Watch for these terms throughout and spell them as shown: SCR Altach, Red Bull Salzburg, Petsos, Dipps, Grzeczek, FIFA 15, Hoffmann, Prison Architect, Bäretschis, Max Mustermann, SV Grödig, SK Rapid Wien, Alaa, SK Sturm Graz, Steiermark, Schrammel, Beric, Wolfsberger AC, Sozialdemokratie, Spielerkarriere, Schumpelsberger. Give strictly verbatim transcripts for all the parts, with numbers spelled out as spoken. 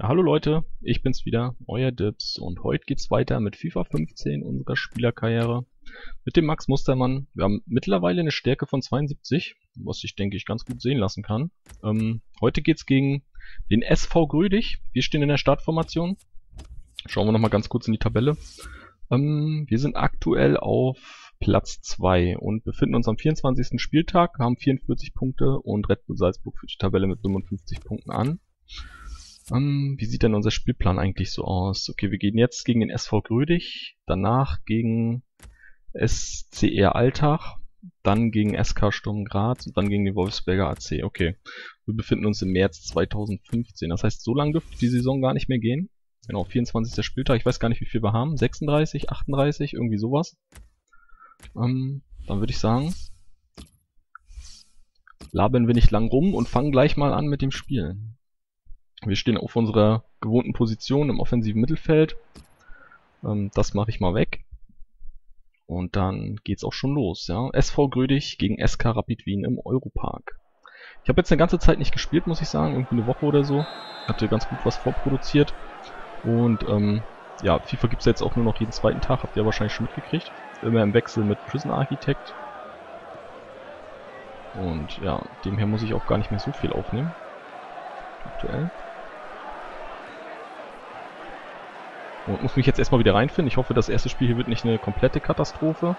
Ja, hallo Leute, ich bin's wieder, euer Dips, und heute geht's weiter mit FIFA fünfzehn, unserer Spielerkarriere, mit dem Max Mustermann. Wir haben mittlerweile eine Stärke von zweiundsiebzig, was ich denke ich ganz gut sehen lassen kann. Ähm, heute geht's gegen den S V Grödig. Wir stehen in der Startformation. Schauen wir nochmal ganz kurz in die Tabelle. Ähm, wir sind aktuell auf Platz zwei und befinden uns am vierundzwanzigsten Spieltag, haben vierundvierzig Punkte und Red Bull Salzburg führt die Tabelle mit fünfundfünfzig Punkten an. Um, wie sieht denn unser Spielplan eigentlich so aus? Okay, wir gehen jetzt gegen den S V Grödig, danach gegen S C R Altach, dann gegen S K Sturm Graz und dann gegen den Wolfsberger A C. Okay, wir befinden uns im März zweitausendfünfzehn, das heißt, so lange dürfte die Saison gar nicht mehr gehen. Genau, vierundzwanzigster Spieltag, ich weiß gar nicht, wie viel wir haben, sechsunddreißig, achtunddreißig, irgendwie sowas. Um, dann würde ich sagen, labern wir nicht lang rum und fangen gleich mal an mit dem Spiel. Wir stehen auf unserer gewohnten Position im offensiven Mittelfeld. Ähm, das mache ich mal weg. Und dann geht's auch schon los. Ja? S V Grödig gegen S K Rapid Wien im Europark. Ich habe jetzt eine ganze Zeit nicht gespielt, muss ich sagen. Irgendwie eine Woche oder so. Hatte ganz gut was vorproduziert. Und ähm, ja, FIFA gibt's jetzt auch nur noch jeden zweiten Tag. Habt ihr wahrscheinlich schon mitgekriegt. Immer im Wechsel mit Prison Architect. Und ja, dem her muss ich auch gar nicht mehr so viel aufnehmen. Aktuell. Und muss mich jetzt erstmal wieder reinfinden. Ich hoffe, das erste Spiel hier wird nicht eine komplette Katastrophe.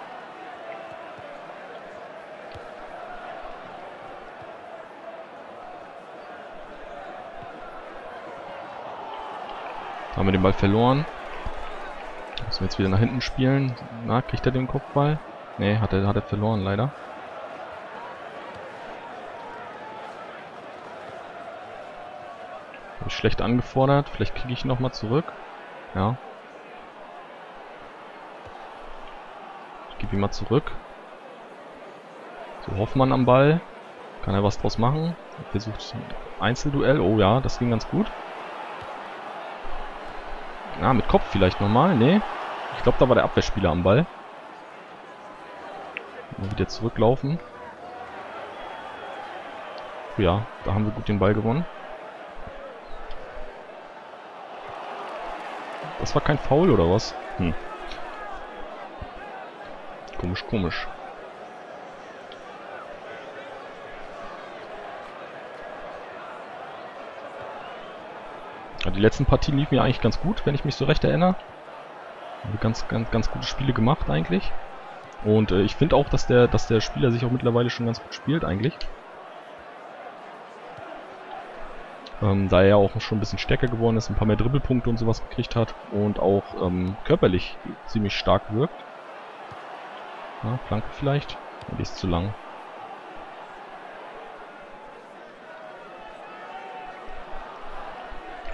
Da haben wir den Ball verloren. Müssen wir jetzt wieder nach hinten spielen. Na, kriegt er den Kopfball? Ne, hat er, hat er verloren, leider. Habe ich schlecht angefordert. Vielleicht kriege ich ihn nochmal zurück. Ja. Ich gebe ihn mal zurück. So, Hoffmann am Ball. Kann er was draus machen? Versucht ein Einzelduell. Oh ja, das ging ganz gut. Ah, mit Kopf vielleicht nochmal. Nee. Ich glaube, da war der Abwehrspieler am Ball. Mal wieder zurücklaufen. Oh ja, da haben wir gut den Ball gewonnen. Das war kein Foul oder was? Hm. Komisch, komisch. Ja, die letzten Partien liefen ja eigentlich ganz gut, wenn ich mich so recht erinnere. Haben wir ganz, ganz, ganz gute Spiele gemacht eigentlich. Und äh, ich finde auch, dass der, dass der Spieler sich auch mittlerweile schon ganz gut spielt eigentlich. Ähm, da er ja auch schon ein bisschen stärker geworden ist, ein paar mehr Dribbelpunkte und sowas gekriegt hat und auch ähm, körperlich ziemlich stark wirkt. Ja, Flanke vielleicht? Ja, die ist zu lang.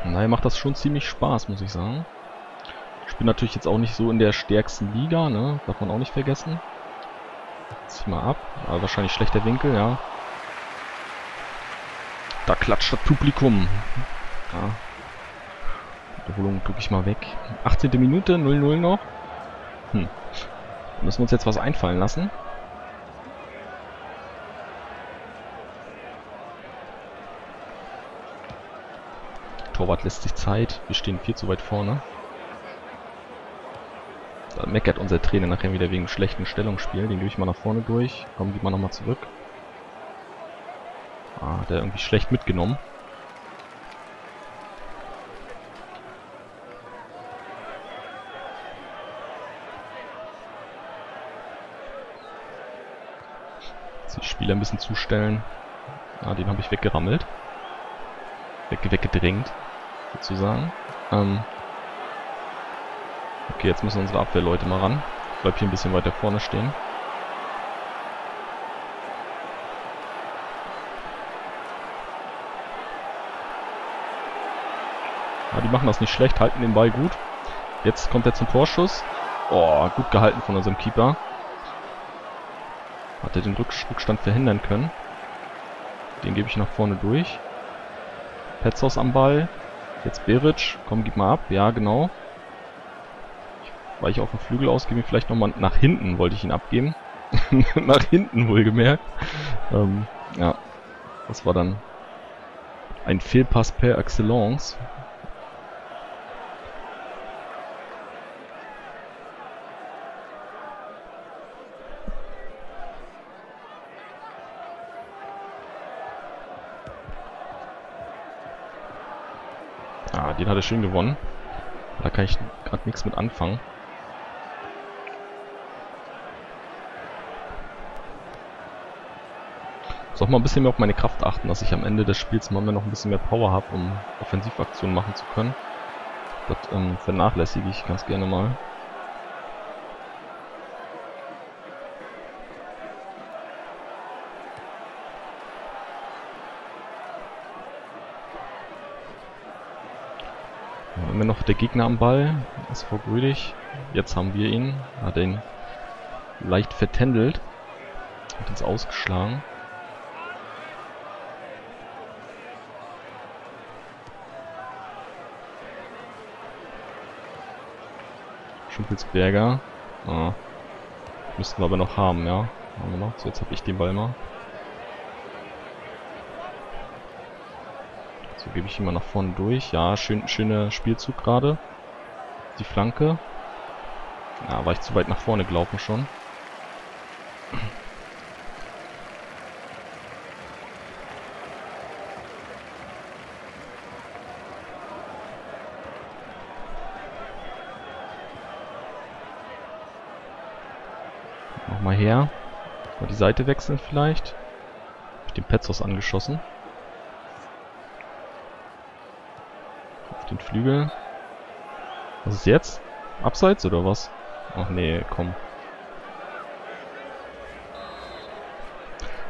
Naja, macht das schon ziemlich Spaß, muss ich sagen. Ich bin natürlich jetzt auch nicht so in der stärksten Liga, ne? Darf man auch nicht vergessen. Zieh mal ab. Aber wahrscheinlich schlechter Winkel, ja. Da klatscht das Publikum. Ja. Wiederholung drücke ich mal weg. achtzehnte Minute, null null noch. Hm. Müssen wir uns jetzt was einfallen lassen. Torwart lässt sich Zeit. Wir stehen viel zu weit vorne. Da meckert unser Trainer nachher wieder wegen schlechten Stellungsspiel. Den gebe ich mal nach vorne durch. Komm, gib mal nochmal zurück. Ah, hat er irgendwie schlecht mitgenommen. Jetzt die Spieler ein bisschen zustellen. Ah, den habe ich weggerammelt. Weg, weggedrängt, sozusagen. Ähm okay, jetzt müssen unsere Abwehrleute mal ran. Ich bleib hier ein bisschen weiter vorne stehen. Die machen das nicht schlecht, halten den Ball gut. Jetzt kommt er zum Torschuss. Oh, gut gehalten von unserem Keeper. Hat er den Rückstand verhindern können. Den gebe ich nach vorne durch. Petsos am Ball. Jetzt Beric. Komm, gib mal ab. Ja, genau. Ich weiche auf den Flügel aus, gebe ihn vielleicht nochmal nach hinten, wollte ich ihn abgeben. Nach hinten wohlgemerkt. Ähm, ja, das war dann ein Fehlpass per excellence. Ah, den hat er schön gewonnen. Da kann ich gerade nichts mit anfangen. Ich muss auch mal ein bisschen mehr auf meine Kraft achten, dass ich am Ende des Spiels mal mehr noch ein bisschen mehr Power habe, um Offensivaktionen machen zu können. Das ähm, vernachlässige ich ganz gerne mal. Ja, immer noch der Gegner am Ball, S V Grödig. Jetzt haben wir ihn. Hat ihn leicht vertändelt. Hat uns ausgeschlagen. Schumpelsberger. Ah. Müssten wir aber noch haben, ja. Haben wir noch. So, jetzt habe ich den Ball mal. So gebe ich ihn mal nach vorne durch. Ja, schön, schöner Spielzug gerade. Die Flanke. Ja, war ich zu weit nach vorne gelaufen schon. Nochmal her. Mal die Seite wechseln vielleicht. Hab ich den Petsos angeschossen. Auf den Flügel. Was ist jetzt? Abseits oder was? Ach nee, komm.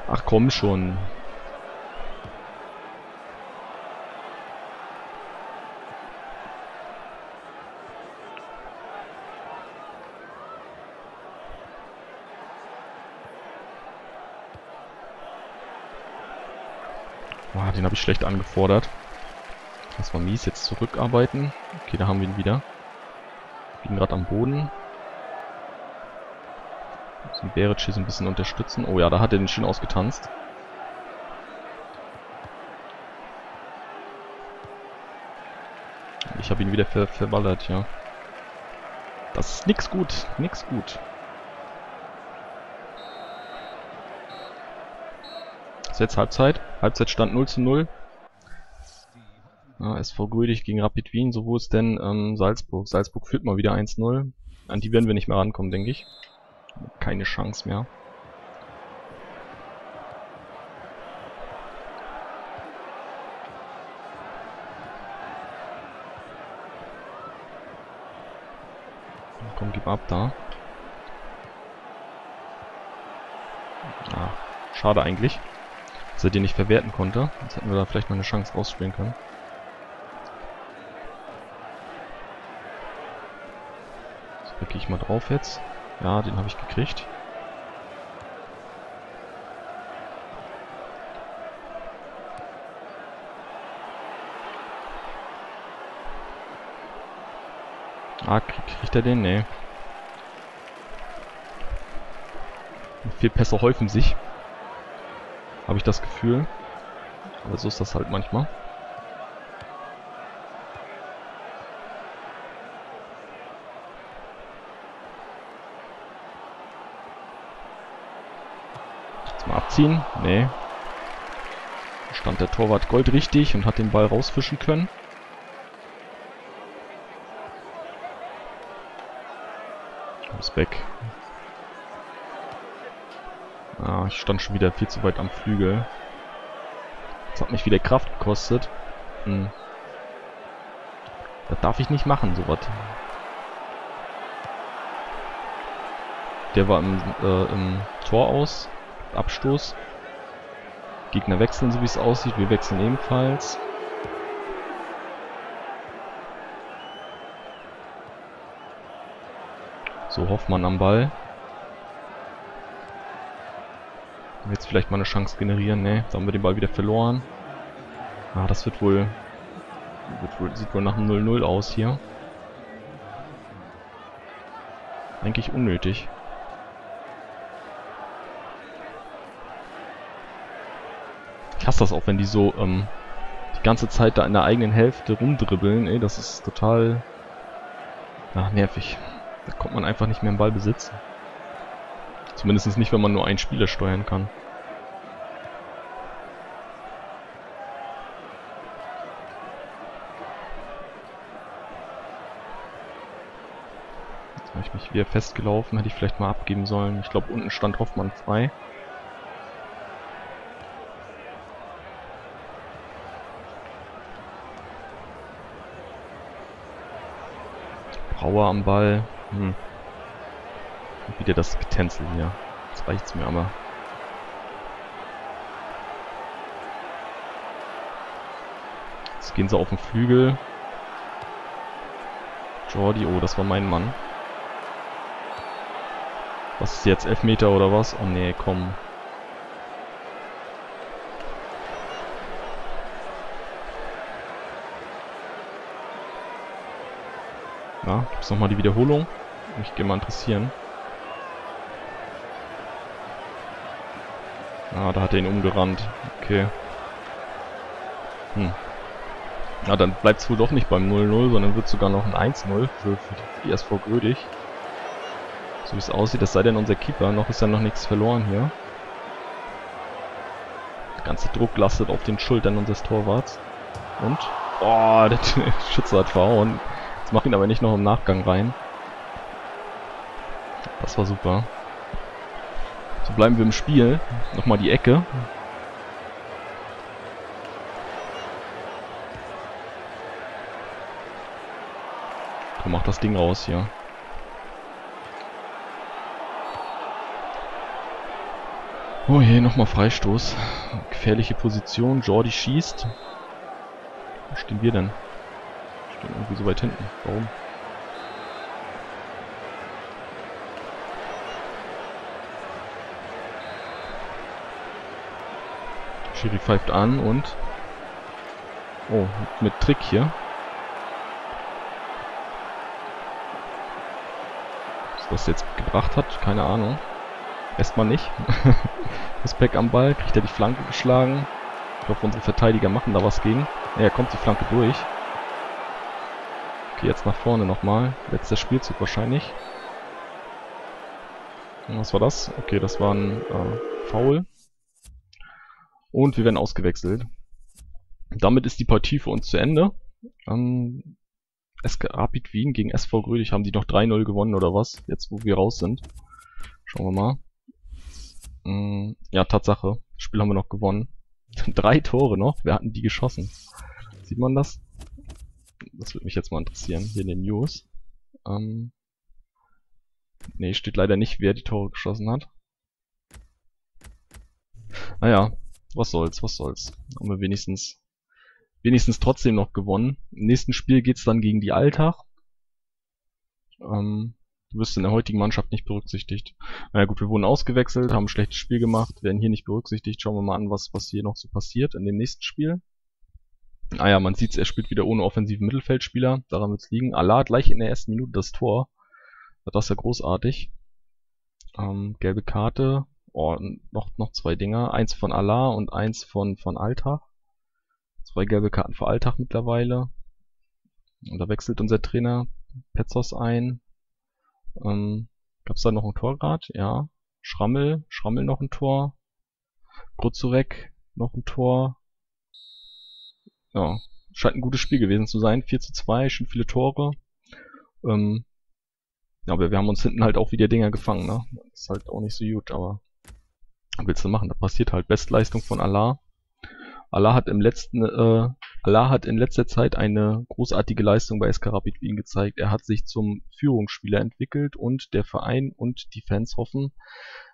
Ach komm schon. Oh, den habe ich schlecht angefordert. Das war mies. Jetzt zurückarbeiten. Okay, da haben wir ihn wieder. Wir liegen gerade am Boden. Müssen Bäretschis ein bisschen unterstützen. Oh ja, da hat er den schön ausgetanzt. Ich habe ihn wieder ver verballert, ja. Das ist nix gut. Nix gut. Jetzt Halbzeit. Halbzeitstand null zu null. Ja, S V Grödig gegen Rapid Wien. So, wo ist denn ähm, Salzburg? Salzburg führt mal wieder eins zu null. An die werden wir nicht mehr rankommen, denke ich. Keine Chance mehr. Komm, gib ab da. Ah, schade eigentlich, dass er den nicht verwerten konnte. Jetzt hätten wir da vielleicht noch eine Chance rausspielen können. So, da gehe ich mal drauf jetzt. Ja, den habe ich gekriegt. Ah, kriegt er den? Nee. Vier Pässe häufen sich. Habe ich das Gefühl. Aber so ist das halt manchmal. Jetzt mal abziehen. Nee. Stand der Torwart goldrichtig und hat den Ball rausfischen können. Komm's weg. Ah, ich stand schon wieder viel zu weit am Flügel. Das hat mich wieder Kraft gekostet. Hm. Das darf ich nicht machen, sowas. Der war im, äh, im Tor aus. Abstoß. Gegner wechseln, so wie es aussieht. Wir wechseln ebenfalls. So, Hoffmann am Ball. Jetzt vielleicht mal eine Chance generieren, ne? Da haben wir den Ball wieder verloren. Ah, das wird wohl, wird wohl sieht wohl nach einem null null aus hier. Eigentlich unnötig. Ich hasse das auch, wenn die so ähm, die ganze Zeit da in der eigenen Hälfte rumdribbeln, ey, das ist total ach, nervig. Da kommt man einfach nicht mehr im Ballbesitz. Zumindest nicht, wenn man nur einen Spieler steuern kann. Habe ich mich wieder festgelaufen, hätte ich vielleicht mal abgeben sollen. Ich glaube, unten stand Hoffmann frei. Brauer am Ball. Hm. Und wieder das Getänzel hier. Jetzt reicht's mir aber. Jetzt gehen sie auf den Flügel. Jordi, oh, das war mein Mann. Was ist jetzt? Elfmeter oder was? Oh nee, komm. Na, gibt's nochmal die Wiederholung? Mich gehe mal interessieren. Ah, da hat er ihn umgerannt. Okay. Hm. Na, dann bleibt es wohl doch nicht beim null null, sondern wird sogar noch ein eins null für, für die S V Grödig. So wie es aussieht, das sei denn unser Keeper. Noch ist ja noch nichts verloren hier. Der ganze Druck lastet auf den Schultern unseres Torwarts. Und? Oh, der Schütze hat verhauen. Jetzt macht ihn aber nicht noch im Nachgang rein. Das war super. So bleiben wir im Spiel. Nochmal die Ecke. Komm, mach das Ding raus hier. Oh je, nochmal Freistoß. Gefährliche Position. Jordi schießt. Wo stehen wir denn? Wir stehen irgendwie so weit hinten. Warum? Schiri pfeift an und... Oh, mit Trick hier. Was das jetzt gebracht hat, keine Ahnung. Erstmal nicht. Das Pack am Ball, kriegt er die Flanke geschlagen. Ich hoffe, unsere Verteidiger machen da was gegen. Ja, kommt die Flanke durch. Okay, jetzt nach vorne nochmal. Letzter Spielzug wahrscheinlich. Was war das? Okay, das war ein äh, Foul. Und wir werden ausgewechselt. Damit ist die Partie für uns zu Ende. Ähm, S K Rapid Wien gegen S V Grödig, haben die noch drei null gewonnen oder was? Jetzt wo wir raus sind. Schauen wir mal. Ähm, ja, Tatsache. Das Spiel haben wir noch gewonnen. Drei Tore noch. Wir hatten die geschossen. Sieht man das? Das würde mich jetzt mal interessieren. Hier in den News. Ähm, ne, steht leider nicht, wer die Tore geschossen hat. Naja. Was soll's, was soll's. Haben wir wenigstens wenigstens trotzdem noch gewonnen. Im nächsten Spiel geht's dann gegen die Altach. Ähm, du wirst in der heutigen Mannschaft nicht berücksichtigt. Naja gut, wir wurden ausgewechselt, haben ein schlechtes Spiel gemacht, werden hier nicht berücksichtigt. Schauen wir mal an, was, was hier noch so passiert in dem nächsten Spiel. Naja, man sieht's, er spielt wieder ohne offensiven Mittelfeldspieler. Daran wird's liegen. Alaa gleich in der ersten Minute das Tor. Das ist ja großartig. Ähm, gelbe Karte. Oh, noch, noch zwei Dinger. Eins von Alaa und eins von, von Altach. Zwei gelbe Karten für Altach mittlerweile. Und da wechselt unser Trainer Petsos ein. Ähm, gab es da noch ein Tor gerade? Ja. Schrammel. Schrammel noch ein Tor. Grzeczek noch ein Tor. Ja. Scheint ein gutes Spiel gewesen zu sein. vier zu zwei, schon viele Tore. Ähm, ja, aber wir haben uns hinten halt auch wieder Dinger gefangen, ne? Ist halt auch nicht so gut, aber... willst du machen? Da passiert halt. Bestleistung von Alaa. Alaa hat im letzten, äh, Alaa hat in letzter Zeit eine großartige Leistung bei S K Rapid Wien gezeigt. Er hat sich zum Führungsspieler entwickelt und der Verein und die Fans hoffen,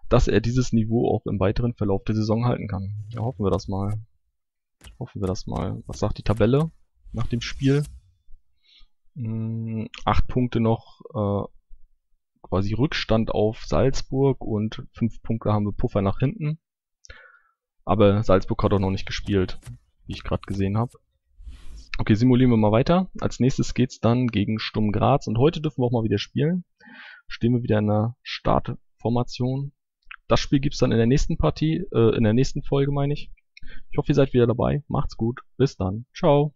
dass er dieses Niveau auch im weiteren Verlauf der Saison halten kann. Ja, hoffen wir das mal. Hoffen wir das mal. Was sagt die Tabelle nach dem Spiel? Hm, acht Punkte noch, äh, quasi Rückstand auf Salzburg und fünf Punkte haben wir Puffer nach hinten. Aber Salzburg hat auch noch nicht gespielt, wie ich gerade gesehen habe. Okay, simulieren wir mal weiter. Als nächstes geht's dann gegen Sturm Graz und heute dürfen wir auch mal wieder spielen. Stehen wir wieder in einer Startformation. Das Spiel gibt's dann in der nächsten Partie, äh, in der nächsten Folge meine ich. Ich hoffe, ihr seid wieder dabei. Macht's gut. Bis dann. Ciao.